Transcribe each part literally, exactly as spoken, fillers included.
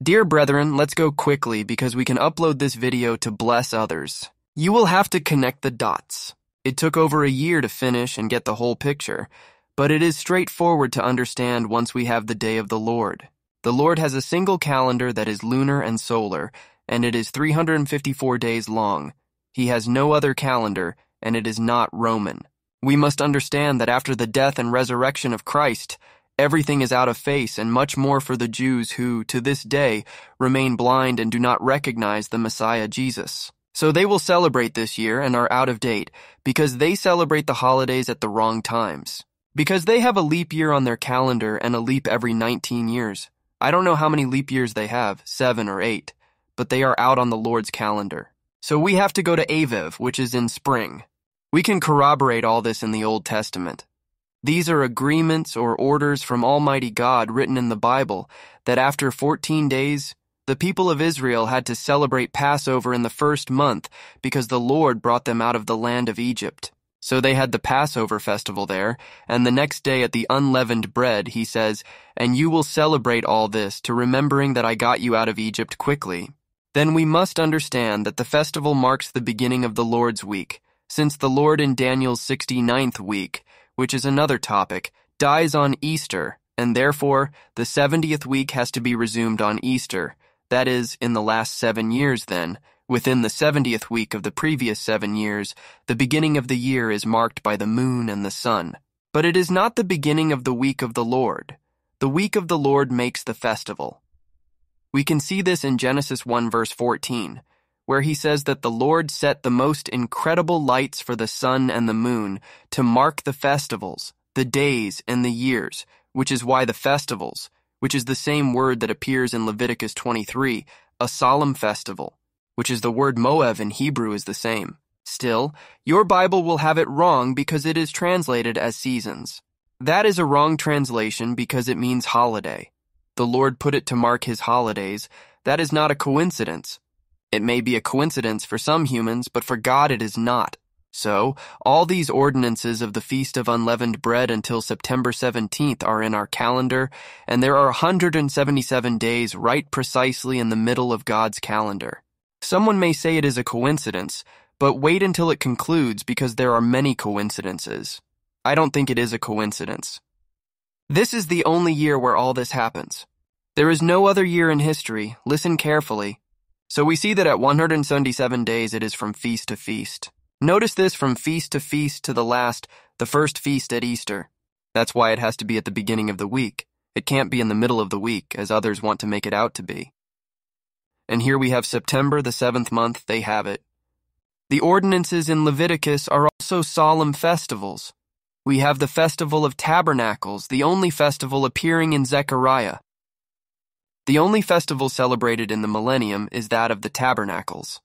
Dear brethren, let's go quickly because we can upload this video to bless others. You will have to connect the dots. It took over a year to finish and get the whole picture, but it is straightforward to understand once we have the day of the Lord. The Lord has a single calendar that is lunar and solar, and it is three hundred fifty-four days long. He has no other calendar, and it is not Roman. We must understand that after the death and resurrection of Christ, everything is out of phase, and much more for the Jews who, to this day, remain blind and do not recognize the Messiah Jesus. So they will celebrate this year and are out of date because they celebrate the holidays at the wrong times. Because they have a leap year on their calendar and a leap every nineteen years. I don't know how many leap years they have, seven or eight, but they are out on the Lord's calendar. So we have to go to Aviv, which is in spring. We can corroborate all this in the Old Testament. These are agreements or orders from Almighty God written in the Bible that after fourteen days, the people of Israel had to celebrate Passover in the first month because the Lord brought them out of the land of Egypt. So they had the Passover festival there, and the next day at the unleavened bread, he says, "And you will celebrate all this to remembering that I got you out of Egypt quickly." Then we must understand that the festival marks the beginning of the Lord's week, since the Lord in Daniel's sixty-ninth week, which is another topic, dies on Easter, and therefore the seventieth week has to be resumed on Easter, that is, in the last seven years then. Within the seventieth week of the previous seven years, the beginning of the year is marked by the moon and the sun. But it is not the beginning of the week of the Lord. The week of the Lord makes the festival. We can see this in Genesis one verse fourteen, where he says that the Lord set the most incredible lights for the sun and the moon to mark the festivals, the days, and the years, which is why the festivals, which is the same word that appears in Leviticus twenty-three, a solemn festival, which is the word Moav in Hebrew, is the same. Still, your Bible will have it wrong because it is translated as seasons. That is a wrong translation because it means holiday. The Lord put it to mark his holidays. That is not a coincidence. It may be a coincidence for some humans, but for God it is not. So, all these ordinances of the Feast of Unleavened Bread until September seventeenth are in our calendar, and there are one hundred seventy-seven days right precisely in the middle of God's calendar. Someone may say it is a coincidence, but wait until it concludes because there are many coincidences. I don't think it is a coincidence. This is the only year where all this happens. There is no other year in history. Listen carefully. So we see that at one hundred seventy-seven days it is from feast to feast. Notice this, from feast to feast to the last, the first feast at Easter. That's why it has to be at the beginning of the week. It can't be in the middle of the week, as others want to make it out to be. And here we have September, the seventh month, they have it. The ordinances in Leviticus are also solemn festivals. We have the Festival of Tabernacles, the only festival appearing in Zechariah. The only festival celebrated in the millennium is that of the Tabernacles.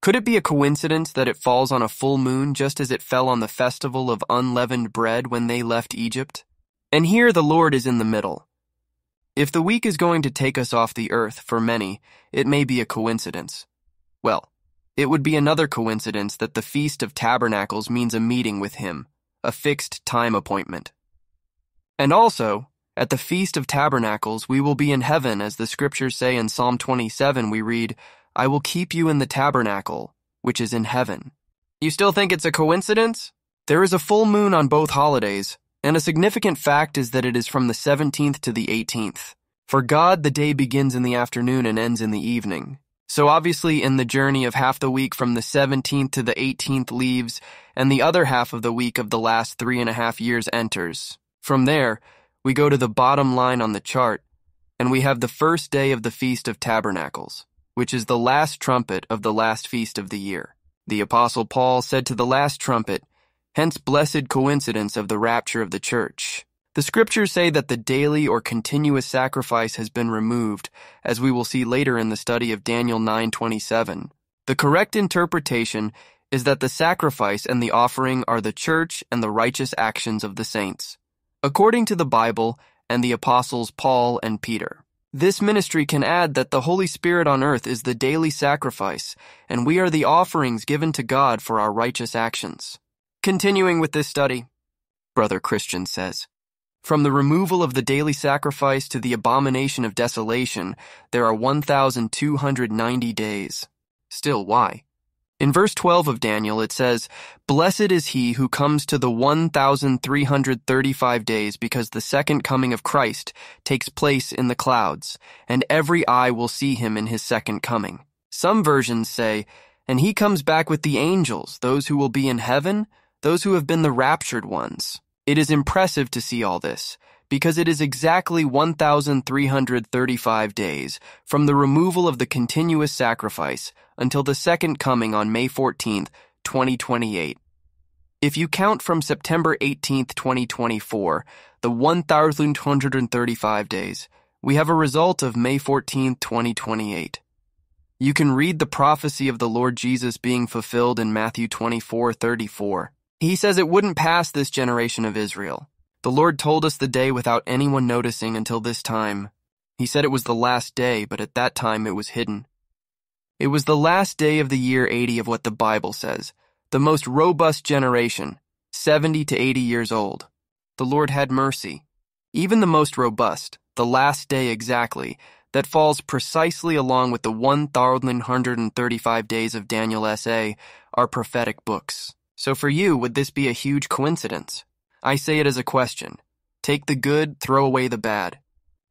Could it be a coincidence that it falls on a full moon just as it fell on the Festival of Unleavened Bread when they left Egypt? And here the Lord is in the middle. If the week is going to take us off the earth for many, it may be a coincidence. Well, it would be another coincidence that the Feast of Tabernacles means a meeting with him, a fixed time appointment. And also, at the Feast of Tabernacles, we will be in heaven, as the scriptures say in Psalm twenty-seven, we read, "I will keep you in the tabernacle, which is in heaven." You still think it's a coincidence? There is a full moon on both holidays, and a significant fact is that it is from the seventeenth to the eighteenth. For God, the day begins in the afternoon and ends in the evening. So obviously, in the journey of half the week from the seventeenth to the eighteenth leaves, and the other half of the week of the last three and a half years enters. From there, we go to the bottom line on the chart, and we have the first day of the Feast of Tabernacles, which is the last trumpet of the last feast of the year. The Apostle Paul said to the last trumpet, hence blessed coincidence of the rapture of the church. The scriptures say that the daily or continuous sacrifice has been removed, as we will see later in the study of Daniel nine twenty-seven. The correct interpretation is that the sacrifice and the offering are the church and the righteous actions of the saints, according to the Bible and the apostles Paul and Peter. This ministry can add that the Holy Spirit on earth is the daily sacrifice, and we are the offerings given to God for our righteous actions. Continuing with this study, Brother Christian says, From the removal of the daily sacrifice to the abomination of desolation, there are one thousand two hundred ninety days. Still, why? In verse twelve of Daniel, it says, "Blessed is he who comes to the one thousand three hundred thirty-five days, because the second coming of Christ takes place in the clouds, and every eye will see him in his second coming." Some versions say, "And he comes back with the angels, those who will be in heaven, those who have been the raptured ones." It is impressive to see all this, because it is exactly one thousand three hundred thirty-five days from the removal of the continuous sacrifice until the second coming on May fourteenth, twenty twenty-eight. If you count from September eighteenth, twenty twenty-four, the one thousand two hundred thirty-five days, we have a result of May fourteenth, twenty twenty-eight. You can read the prophecy of the Lord Jesus being fulfilled in Matthew twenty-four, thirty-four. He says it wouldn't pass this generation of Israel. The Lord told us the day without anyone noticing until this time. He said it was the last day, but at that time it was hidden. It was the last day of the year eighty of what the Bible says, the most robust generation, seventy to eighty years old. The Lord had mercy. Even the most robust, the last day exactly, that falls precisely along with the one thousand one hundred thirty-five days of Daniel S A, are prophetic books. So for you, would this be a huge coincidence? I say it as a question. Take the good, throw away the bad.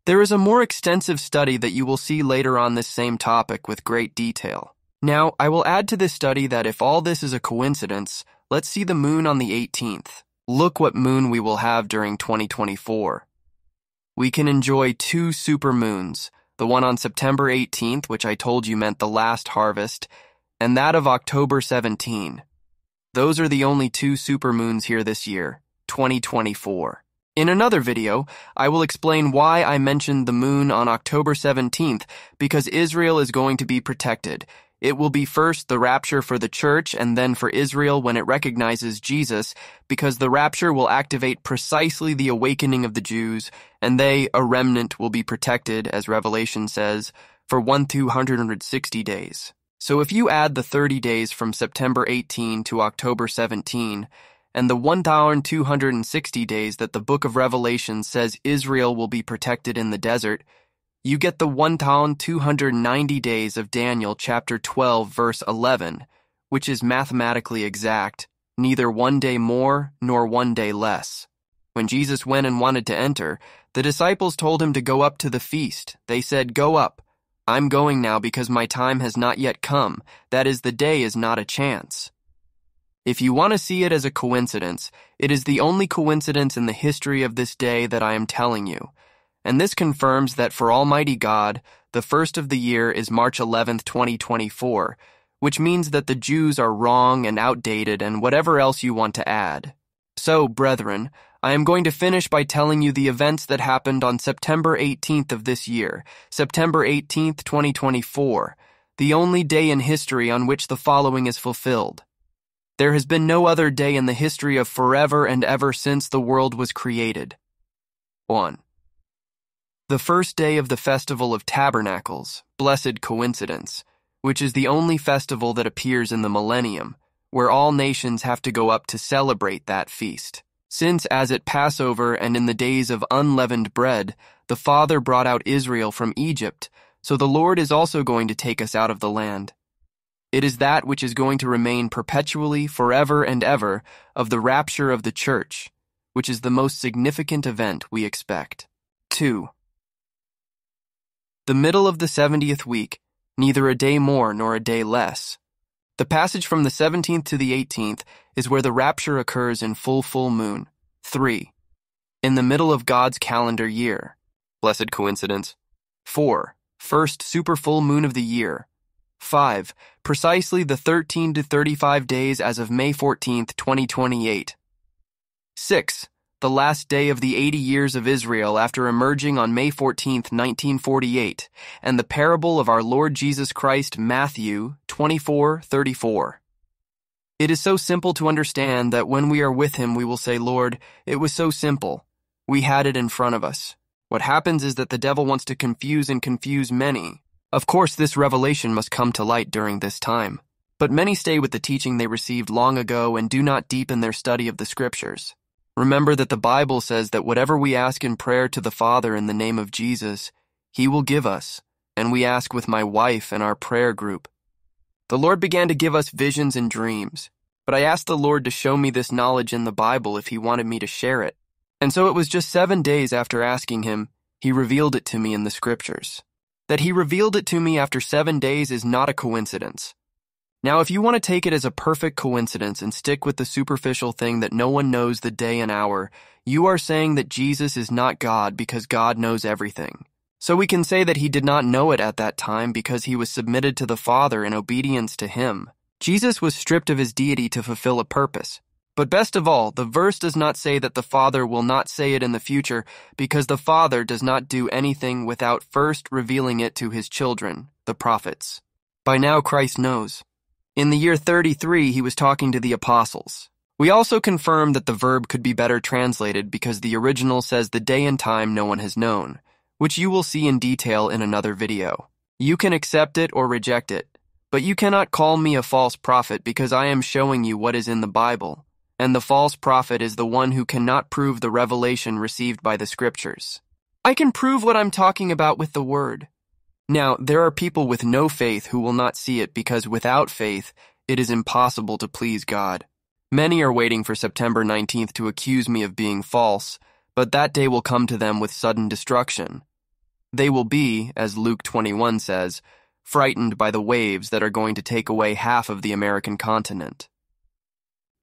There is a more extensive study that you will see later on this same topic with great detail. Now, I will add to this study that if all this is a coincidence, let's see the moon on the eighteenth. Look what moon we will have during twenty twenty-four. We can enjoy two super moons, the one on September eighteenth, which I told you meant the last harvest, and that of October seventeenth. Those are the only two super moons here this year, twenty twenty-four. In another video, I will explain why I mentioned the moon on October seventeenth, because Israel is going to be protected. It will be first the rapture for the church and then for Israel when it recognizes Jesus, because the rapture will activate precisely the awakening of the Jews, and they, a remnant, will be protected, as Revelation says, for one thousand two hundred sixty days. So if you add the thirty days from September eighteenth to October seventeenth, and the one thousand two hundred sixty days that the book of Revelation says Israel will be protected in the desert, you get the one thousand two hundred ninety days of Daniel chapter twelve verse eleven, which is mathematically exact, neither one day more nor one day less. When Jesus went and wanted to enter, the disciples told him to go up to the feast. They said, "Go up. I'm going now because my time has not yet come. That is, the day is not a chance." If you want to see it as a coincidence, it is the only coincidence in the history of this day that I am telling you. And this confirms that for Almighty God, the first of the year is March eleventh, twenty twenty-four, which means that the Jews are wrong and outdated and whatever else you want to add. So, brethren, I am going to finish by telling you the events that happened on September eighteenth of this year, September eighteenth, twenty twenty-four, the only day in history on which the following is fulfilled. There has been no other day in the history of forever and ever since the world was created. one. The first day of the Festival of Tabernacles, blessed coincidence, which is the only festival that appears in the millennium, where all nations have to go up to celebrate that feast. Since as at Passover and in the days of unleavened bread, the Father brought out Israel from Egypt, so the Lord is also going to take us out of the land. It is that which is going to remain perpetually, forever and ever, of the rapture of the church, which is the most significant event we expect. two. The middle of the seventieth week, neither a day more nor a day less. The passage from the seventeenth to the eighteenth is where the rapture occurs in full full moon. three. In the middle of God's calendar year. Blessed coincidence. four. First super full moon of the year. five. Precisely the thirteen to thirty-five days as of May fourteenth, twenty twenty-eight. six. The last day of the eighty years of Israel after emerging on May fourteenth, nineteen forty-eight, and the parable of our Lord Jesus Christ, Matthew twenty-four, thirty-four. It is so simple to understand that when we are with him we will say, "Lord, it was so simple. We had it in front of us." What happens is that the devil wants to confuse and confuse many. Of course, this revelation must come to light during this time. But many stay with the teaching they received long ago and do not deepen their study of the Scriptures. Remember that the Bible says that whatever we ask in prayer to the Father in the name of Jesus, He will give us, and we ask with my wife and our prayer group. The Lord began to give us visions and dreams, but I asked the Lord to show me this knowledge in the Bible if He wanted me to share it. And so it was just seven days after asking Him, He revealed it to me in the Scriptures. That He revealed it to me after seven days is not a coincidence. Now, if you want to take it as a perfect coincidence and stick with the superficial thing that no one knows the day and hour, you are saying that Jesus is not God because God knows everything. So we can say that He did not know it at that time because He was submitted to the Father in obedience to Him. Jesus was stripped of His deity to fulfill a purpose. But best of all, the verse does not say that the Father will not say it in the future because the Father does not do anything without first revealing it to His children, the prophets. By now Christ knows. In the year thirty-three, He was talking to the apostles. We also confirm that the verb could be better translated because the original says the day and time no one has known, which you will see in detail in another video. You can accept it or reject it, but you cannot call me a false prophet because I am showing you what is in the Bible. And the false prophet is the one who cannot prove the revelation received by the Scriptures. I can prove what I'm talking about with the Word. Now, there are people with no faith who will not see it because without faith, it is impossible to please God. Many are waiting for September nineteenth to accuse me of being false, but that day will come to them with sudden destruction. They will be, as Luke twenty-one says, frightened by the waves that are going to take away half of the American continent.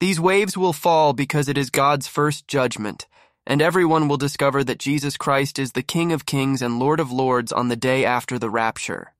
These waves will fall because it is God's first judgment, and everyone will discover that Jesus Christ is the King of Kings and Lord of Lords on the day after the rapture.